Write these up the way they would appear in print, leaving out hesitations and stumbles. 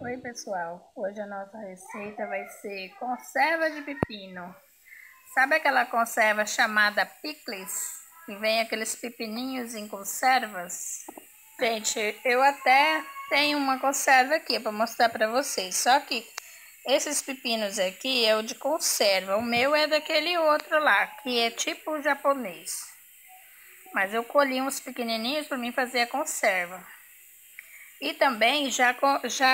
Oi pessoal, hoje a nossa receita vai ser conserva de pepino. Sabe aquela conserva chamada pickles? Que vem aqueles pepininhos em conservas? Gente, eu até tenho uma conserva aqui para mostrar para vocês. Só que esses pepinos aqui é o de conserva. O meu é daquele outro lá, que é tipo japonês. Mas eu colhi uns pequenininhos para mim fazer a conserva. E também já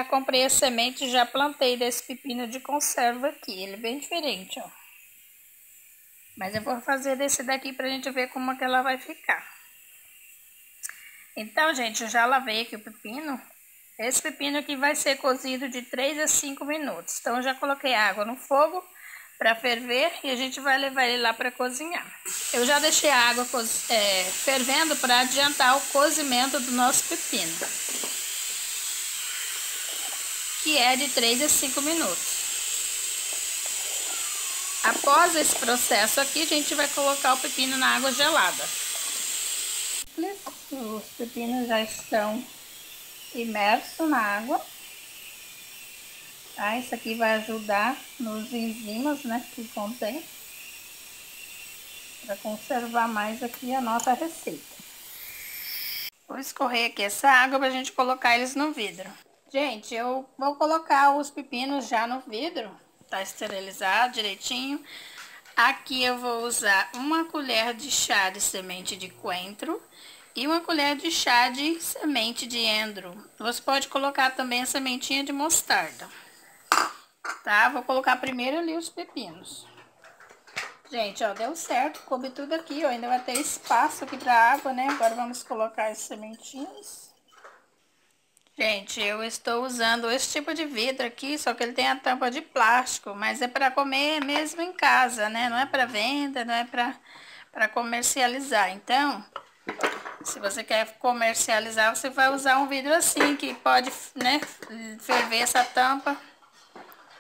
comprei a semente, já plantei desse pepino de conserva aqui. Ele é bem diferente, ó. Mas eu vou fazer desse daqui pra gente ver como é que ela vai ficar. Então, gente, eu já lavei aqui o pepino. Esse pepino aqui vai ser cozido de 3 a 5 minutos. Então, eu já coloquei água no fogo pra ferver e a gente vai levar ele lá pra cozinhar. Eu já deixei a água fervendo pra adiantar o cozimento do nosso pepino, que é de 3 a 5 minutos. Após esse processo aqui, a gente vai colocar o pepino na água gelada. Os pepinos já estão imersos na água. Tá? Isso aqui vai ajudar nos enzimas, né, que contém, para conservar mais aqui a nossa receita. Vou escorrer aqui essa água para a gente colocar eles no vidro. Gente, eu vou colocar os pepinos já no vidro, tá esterilizado direitinho. Aqui eu vou usar uma colher de chá de semente de coentro e uma colher de chá de semente de endro. Você pode colocar também a sementinha de mostarda, tá? Vou colocar primeiro ali os pepinos. Gente, ó, deu certo, coube tudo aqui, ó, ainda vai ter espaço aqui pra água, né? Agora vamos colocar as sementinhas. Gente, eu estou usando esse tipo de vidro aqui, só que ele tem a tampa de plástico, mas é para comer mesmo em casa, né? Não é para venda, não é para comercializar. Então, se você quer comercializar, você vai usar um vidro assim, que pode, né, ferver essa tampa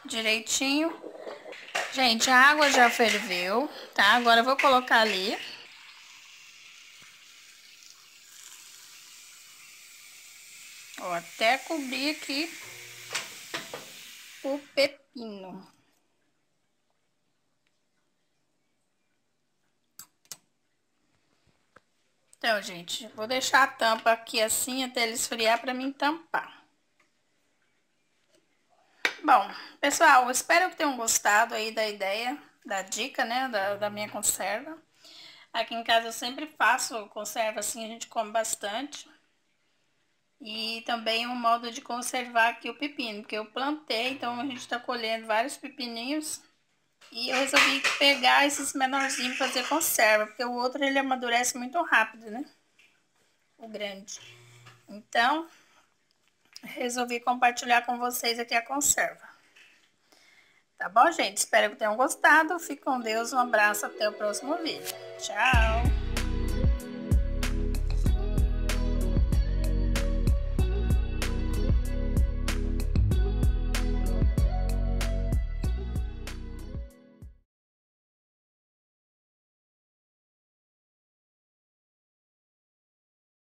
direitinho. Gente, a água já ferveu, tá? Agora eu vou colocar ali. Ó, até cobrir aqui o pepino. Então, gente, vou deixar a tampa aqui assim até ele esfriar pra mim tampar. Bom, pessoal, eu espero que tenham gostado aí da ideia, da dica, né, da minha conserva. Aqui em casa eu sempre faço conserva assim, a gente come bastante. E também um modo de conservar aqui o pepino, porque eu plantei, então a gente está colhendo vários pepininhos. E eu resolvi pegar esses menorzinhos e fazer conserva, porque o outro ele amadurece muito rápido, né? O grande. Então, resolvi compartilhar com vocês aqui a conserva. Tá bom, gente? Espero que tenham gostado. Fique com Deus, um abraço, até o próximo vídeo. Tchau!